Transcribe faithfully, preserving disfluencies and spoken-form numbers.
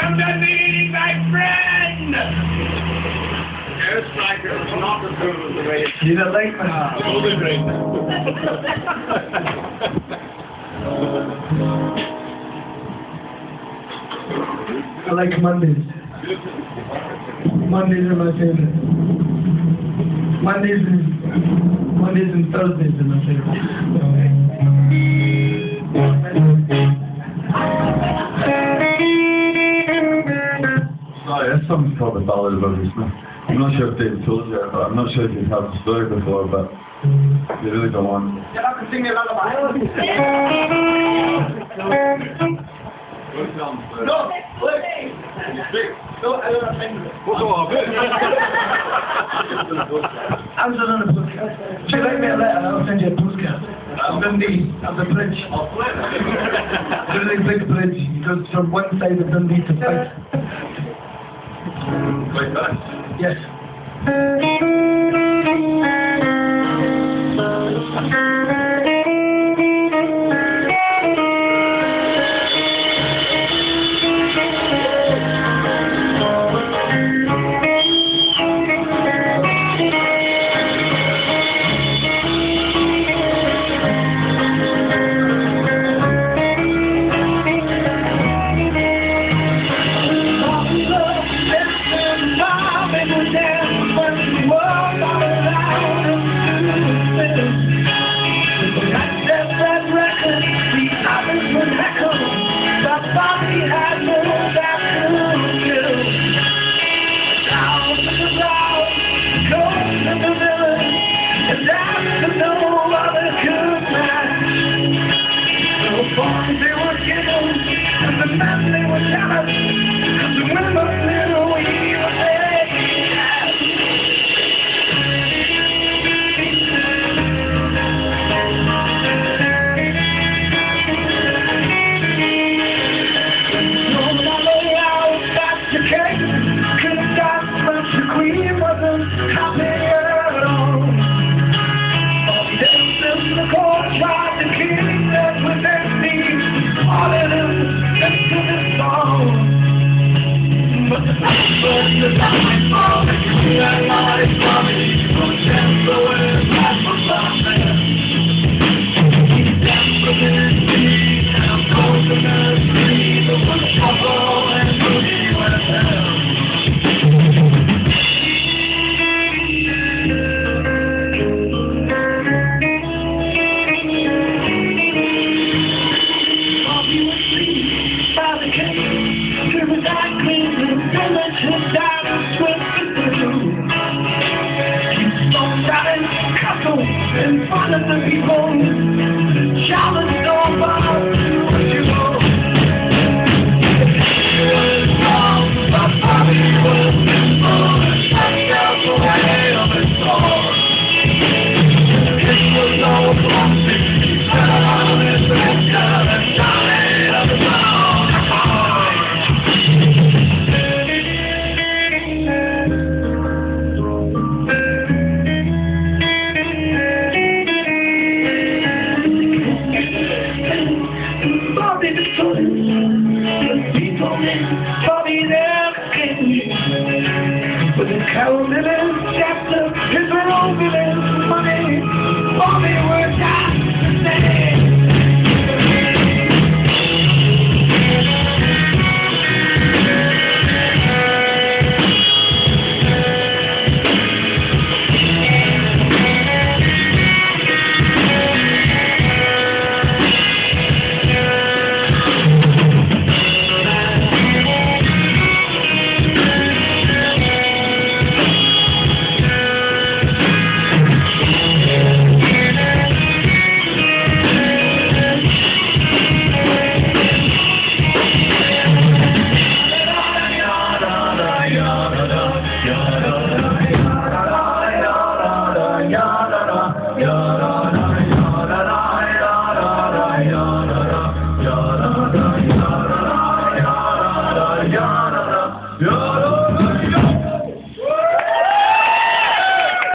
I'm done eating my friend! Ghost Rider is not as good as the way it's... You're the late man. Golden Ring. I like Mondays. Mondays are my favorite. Mondays and, Mondays and Thursdays are my favorite. There's something called the Ballad of Ugly Smith. I'm not sure if David told you, but I'm not sure if you've heard the story before, but you really don't want. You're not going to sing me a lullaby. No, look! Don't ever sing it. What's all good? I'm just on a podcast. Just write me a letter and I'll send you a postcard. I'm Dundee, I'm the bridge. I'll flip. It's a really big bridge. It goes from one side of Dundee to the other. Like that? Yes. Yeah.